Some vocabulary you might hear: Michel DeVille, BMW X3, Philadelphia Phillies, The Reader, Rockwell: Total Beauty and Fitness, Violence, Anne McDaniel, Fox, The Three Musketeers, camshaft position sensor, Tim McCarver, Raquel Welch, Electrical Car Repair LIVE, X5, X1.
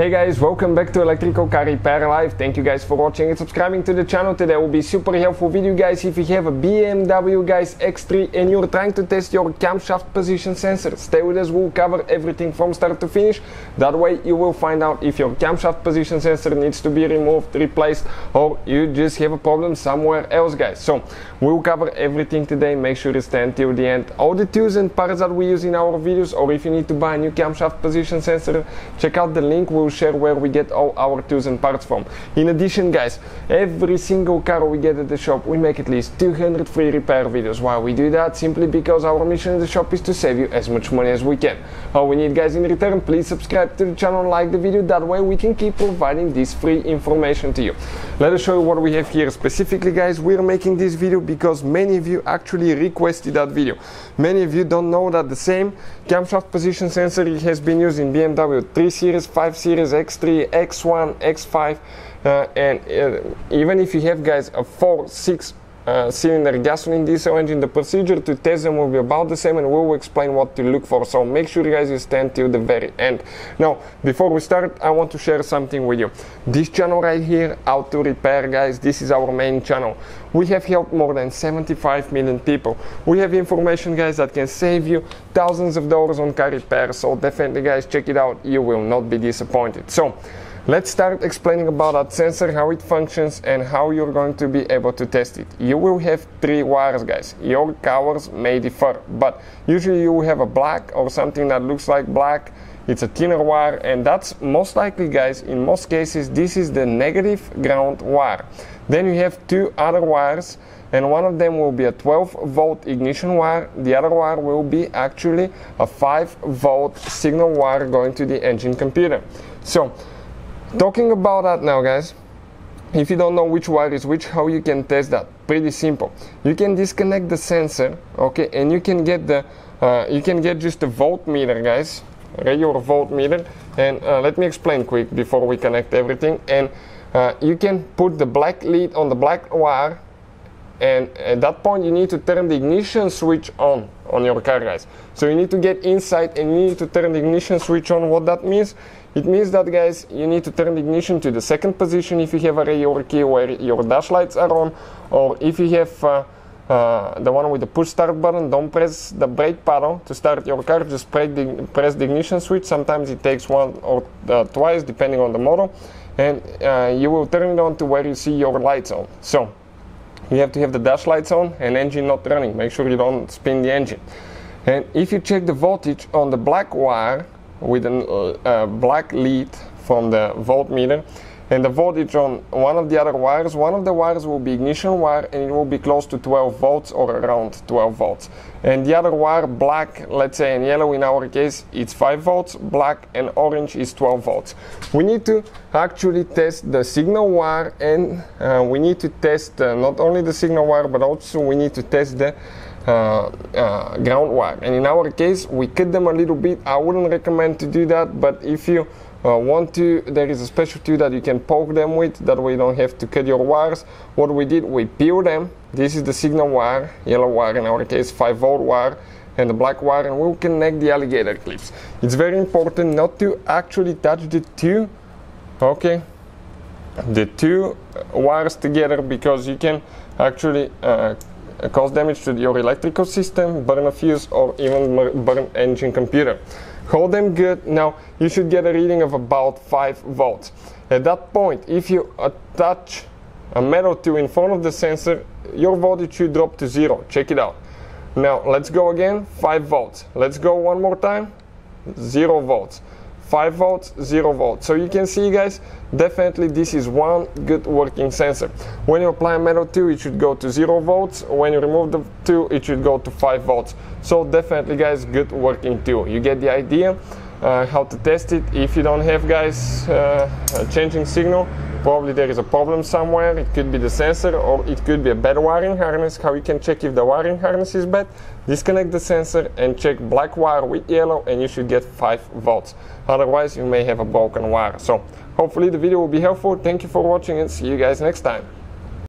Hey guys, welcome back to Electrical Car Repair Live. Thank you guys for watching and subscribing to the channel. Today will be super helpful video guys. If you have a BMW guys X3 and you're trying to test your camshaft position sensor, stay with us, we'll cover everything from start to finish. That way you will find out if your camshaft position sensor needs to be removed, replaced, or you just have a problem somewhere else guys. So we'll cover everything today. Make sure you stay until the end. All the tools and parts that we use in our videos, or if you need to buy a new camshaft position sensor, check out the link. We'll share where we get all our tools and parts from. In addition guys, every single car we get at the shop, we make at least 200 free repair videos. Why we do that? Simply because our mission at the shop is to save you as much money as we can. All we need guys in return, please subscribe to the channel, like the video, that way we can keep providing this free information to you. Let us show you what we have here specifically guys. We're making this video because many of you actually requested that video. Many of you don't know that the same camshaft position sensor has been used in BMW 3 Series, 5 Series, X3, X1, X5, and even if you have guys a 4-6 cylinder gasoline diesel engine, the procedure to test them will be about the same, and we'll explain what to look for. So make sure you guys you stay till the very end. Now before we start, I want to share something with you. This channel right here, Auto Repair guys, this is our main channel. We have helped more than 75 million people. We have information guys that can save you thousands of dollars on car repair, so definitely guys check it out, you will not be disappointed. So let's start explaining about that sensor, how it functions and how you're going to be able to test it. You will have three wires guys. Your colors may differ, but usually you will have a black or something that looks like black. It's a thinner wire, and that's most likely guys, in most cases this is the negative ground wire. Then you have two other wires, and one of them will be a 12-volt ignition wire. The other wire will be actually a 5-volt signal wire going to the engine computer. So talking about that now guys, if you don't know which wire is which, how you can test that? Pretty simple. You can disconnect the sensor, okay, and you can get the just a voltmeter guys, regular voltmeter, and let me explain quick before we connect everything. And you can put the black lead on the black wire, and at that point you need to turn the ignition switch on your car guys. So you need to get inside and you need to turn the ignition switch on. What that means? It means that guys, you need to turn the ignition to the second position if you have a regular key where your dash lights are on, or if you have the one with the push start button, don't press the brake pedal to start your car, just press the ignition switch. Sometimes it takes one or twice depending on the model, and you will turn it on to where you see your lights on. So you have to have the dash lights on and engine not running. Make sure you don't spin the engine. And if you check the voltage on the black wire with a black lead from the voltmeter, and the voltage on one of the other wires, one of the wires will be ignition wire and it will be close to 12 volts or around 12 volts. And the other wire, black, let's say, and yellow in our case, it's 5 volts, black and orange is 12 volts. We need to actually test the signal wire, and we need to test not only the signal wire, but also we need to test the ground wire. And in our case, we cut them a little bit. I wouldn't recommend to do that, but if you want to, there is a special tool that you can poke them with, that way you don't have to cut your wires. What we did, we peeled them. This is the signal wire, yellow wire in our case, 5-volt wire, and the black wire, and we'll connect the alligator clips. It's very important not to actually touch the two, okay, the two wires together, because you can actually cause damage to your electrical system, burn a fuse, or even burn engine computer. Hold them good. Now you should get a reading of about 5 volts. At that point, if you attach a metal tool in front of the sensor, your voltage should drop to 0. Check it out. Now let's go again, 5 volts. Let's go one more time, 0 volts, 5 volts, 0 volts. So you can see guys, definitely this is one good working sensor. When you apply a metal tool, it should go to 0 volts. When you remove the tool, it should go to 5 volts. So definitely guys, good working tool. You get the idea how to test it. If you don't have guys a changing signal, probably there is a problem somewhere. It could be the sensor, or it could be a bad wiring harness. How you can check if the wiring harness is bad? Disconnect the sensor and check black wire with yellow, and you should get 5 volts. Otherwise you may have a broken wire. So hopefully the video will be helpful. Thank you for watching and see you guys next time.